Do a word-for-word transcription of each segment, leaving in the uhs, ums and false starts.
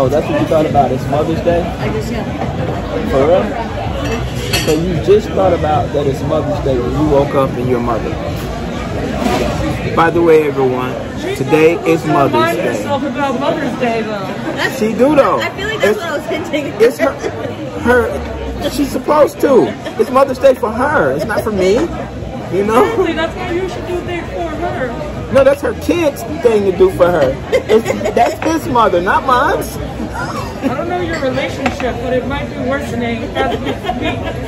Oh, that's what you thought about it's Mother's Day? I just, yeah. For real? So you just thought about that it's Mother's Day when you woke up and your mother. By the way, everyone, today is Mother's Day. She herself about Mother's Day, though. That's, she do, though. I feel like that's it's, what I was hinting at. It's her, her, she's supposed to. It's Mother's Day for her. It's not for me, you know? Exactly. That's why you should do things for her. No, that's her kid's thing to do for her. It's, that's his mother, not mine's. I don't know your relationship, but it might be worsening.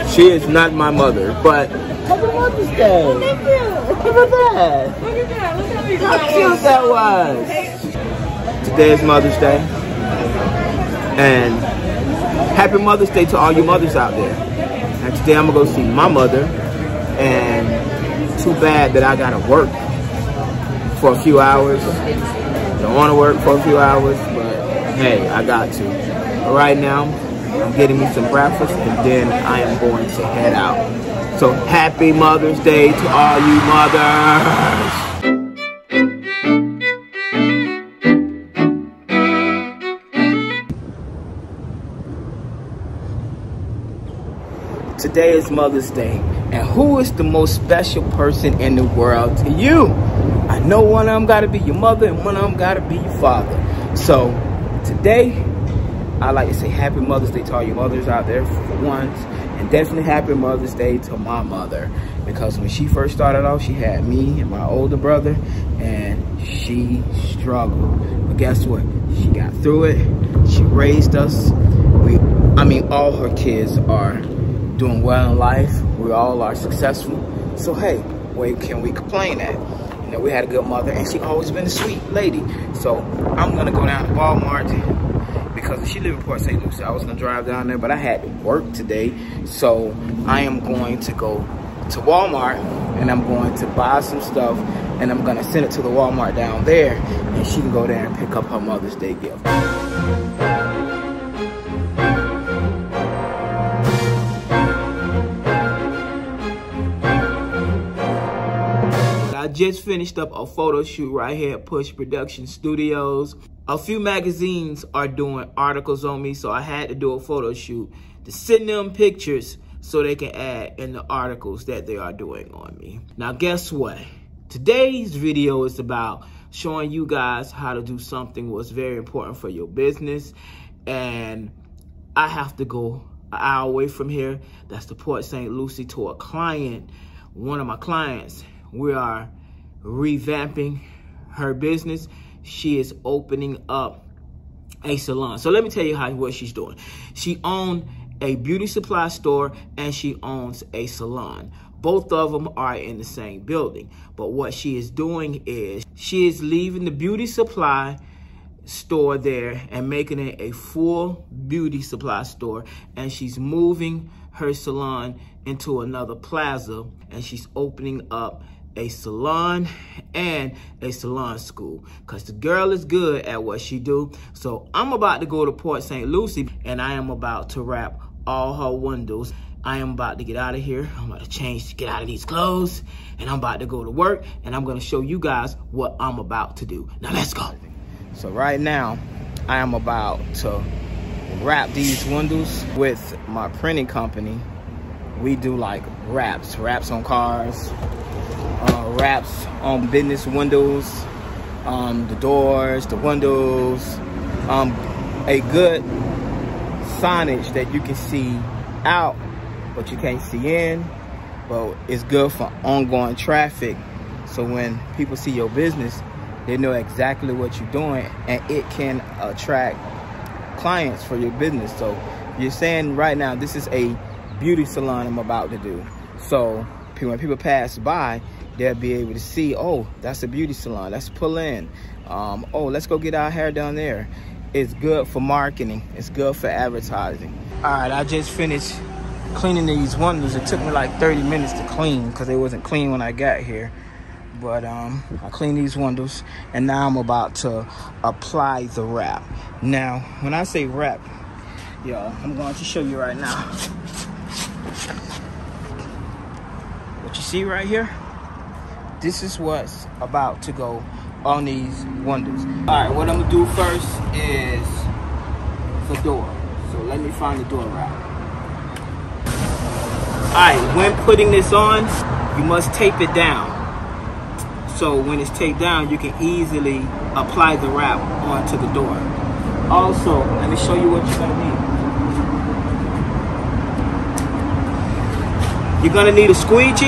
She is not my mother, but happy Mother's Day. Oh, thank you. Look at that. Look at that. Look how, how that cute was. That was. Today is Mother's Day, and happy Mother's Day to all you mothers out there. And today I'm gonna go see my mother, and too bad that I gotta work for a few hours. Don't want to work for a few hours, but hey, I got to. Right now, I'm getting me some breakfast, and then I am going to head out. So happy Mother's Day to all you mothers. Today is Mother's Day, and who is the most special person in the world to you? I know one of them gotta be your mother, and one of them gotta be your father. So today, I like to say happy Mother's Day to all your mothers out there for once, and definitely happy Mother's Day to my mother, because when she first started off, she had me and my older brother, and she struggled. But guess what? She got through it. She raised us. We, I mean, all her kids are doing well in life. We all are successful. So hey, where can we complain at? You know, we had a good mother, and she always been a sweet lady. So I'm gonna go down to Walmart, because she lived in Port Saint Lucie. I was gonna drive down there, but I had to work today. So I am going to go to Walmart, and I'm going to buy some stuff, and I'm gonna send it to the Walmart down there, and she can go there and pick up her Mother's Day gift. I just finished up a photo shoot right here at Push Production Studios. A few magazines are doing articles on me, so I had to do a photo shoot to send them pictures so they can add in the articles that they are doing on me. Now guess what? Today's video is about showing you guys how to do something that's very important for your business, and I have to go an hour away from here. That's the Port Saint Lucie to a client, one of my clients. We are revamping her business. She is opening up a salon. So let me tell you how what she's doing. She owns a beauty supply store, and she owns a salon. Both of them are in the same building. But what she is doing is she is leaving the beauty supply store there and making it a full beauty supply store, and she's moving her salon into another plaza, and she's opening up a salon and a salon school, because the girl is good at what she do. So I'm about to go to Port Saint Lucie, and I am about to wrap all her windows. I am about to get out of here. I'm about to change to get out of these clothes, and I'm about to go to work, and I'm going to show you guys what I'm about to do. Now let's go. So right now I am about to wrap these windows with my printing company. We do like wraps, wraps on cars, uh, wraps on business windows, um, the doors, the windows, um, a good signage that you can see out, but you can't see in, but it's good for ongoing traffic. So when people see your business, they know exactly what you're doing, and it can attract clients for your business. So you're saying right now, this is a beauty salon I'm about to do. So when people pass by, they'll be able to see, oh, that's a beauty salon. Let's pull in. Um, oh, let's go get our hair done there. It's good for marketing. It's good for advertising. All right, I just finished cleaning these windows. It took me like thirty minutes to clean, because they wasn't clean when I got here. But um, I cleaned these windows, and now I'm about to apply the wrap. Now, when I say wrap, y'all, I'm going to show you right now. What you see right here, this is what's about to go on these windows. All right, what I'm gonna do first is for door. So let me find the door route. Alright, when putting this on, you must tape it down. So when it's taped down, you can easily apply the wrap onto the door. Also, let me show you what you're going to need. You're going to need a squeegee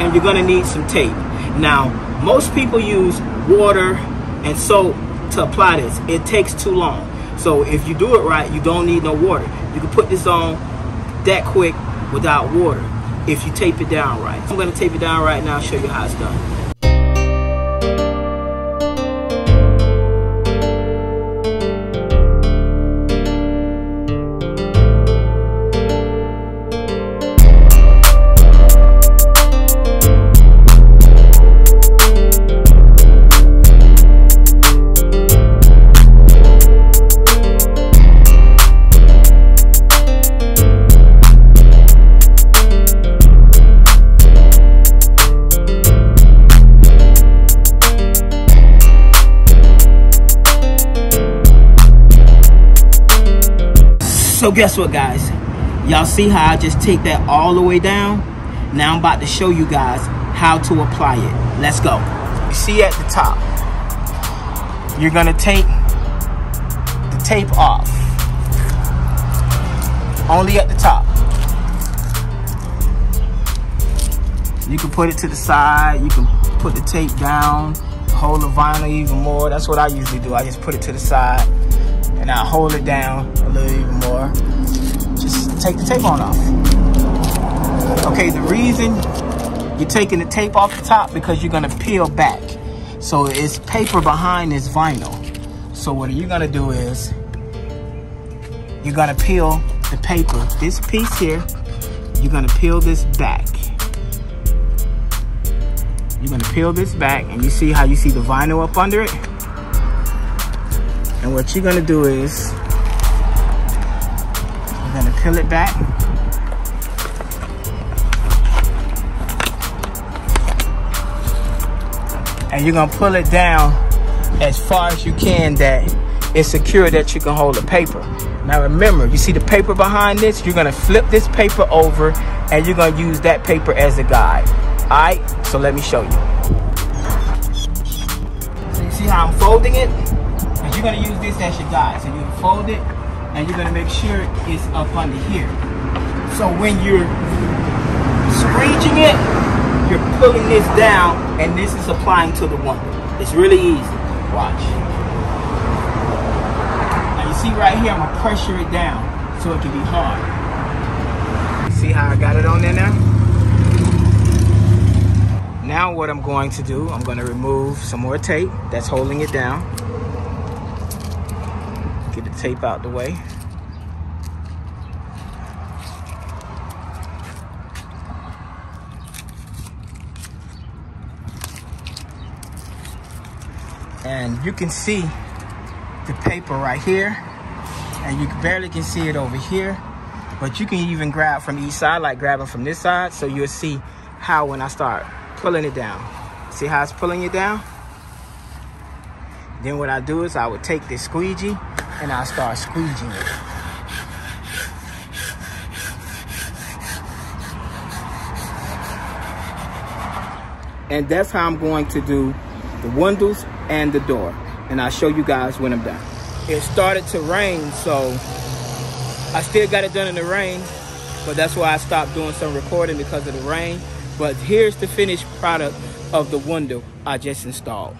and you're going to need some tape. Now, most people use water and soap to apply this. It takes too long. So if you do it right, you don't need no water. You can put this on that quick without water if you tape it down right. I'm going to tape it down right now and show you how it's done. So guess what, guys? Y'all see how I just take that all the way down? Now I'm about to show you guys how to apply it. Let's go. You see at the top, you're gonna take the tape off. Only at the top. You can put it to the side. You can put the tape down, hold the vinyl even more. That's what I usually do. I just put it to the side. And I hold it down a little even more. Just take the tape on off. Okay, the reason you're taking the tape off the top because you're gonna peel back. So it's paper behind this vinyl. So what you're gonna do is you're gonna peel the paper. This piece here, you're gonna peel this back. You're gonna peel this back, and you see how you see the vinyl up under it? And what you're gonna do is, you're gonna peel it back. And you're gonna pull it down as far as you can that it's secure that you can hold the paper. Now remember, you see the paper behind this? You're gonna flip this paper over and you're gonna use that paper as a guide. All right, so let me show you. So you see how I'm folding it? You're going to use this as your guide. So you're going to fold it and you're going to make sure it's up under here. So when you're squeezing it, you're pulling this down and this is applying to the one. It's really easy. Watch. Now you see right here, I'm going to pressure it down so it can be hard. See how I got it on there now? Now what I'm going to do, I'm going to remove some more tape that's holding it down. Get the tape out the way. And you can see the paper right here. And you barely can see it over here. But you can even grab from each side, like grabbing from this side. So you'll see how when I start pulling it down. See how it's pulling it down? Then what I do is I would take this squeegee and I start squeezing it. And that's how I'm going to do the windows and the door. And I'll show you guys when I'm done. It started to rain, so I still got it done in the rain, but that's why I stopped doing some recording because of the rain. But here's the finished product of the window I just installed.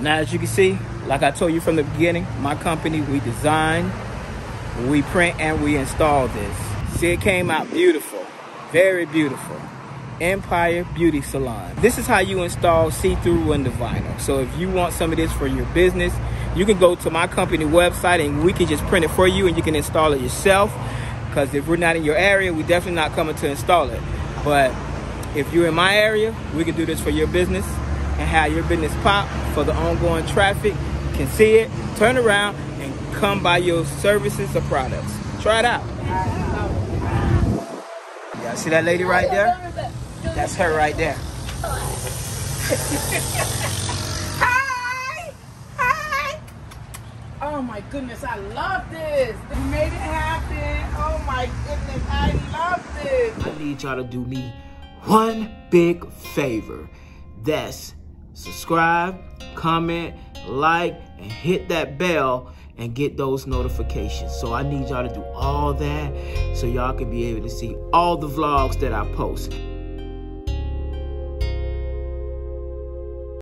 Now, as you can see, like I told you from the beginning, my company, we design, we print, and we install this. See, it came out beautiful, very beautiful. Empire Beauty Salon. This is how you install see-through window vinyl. So if you want some of this for your business, you can go to my company website and we can just print it for you and you can install it yourself. Because if we're not in your area, we're definitely not coming to install it. But if you're in my area, we can do this for your business and have your business pop for the ongoing traffic. You can see it, turn around, and come buy your services or products. Try it out. Y'all see that lady right there? That's her right there. Hi! Hi! Oh my goodness, I love this. We made it happen. Oh my goodness, I love this. I need y'all to do me one big favor. That's subscribe, comment, like, and hit that bell and get those notifications. So I need y'all to do all that so y'all can be able to see all the vlogs that I post.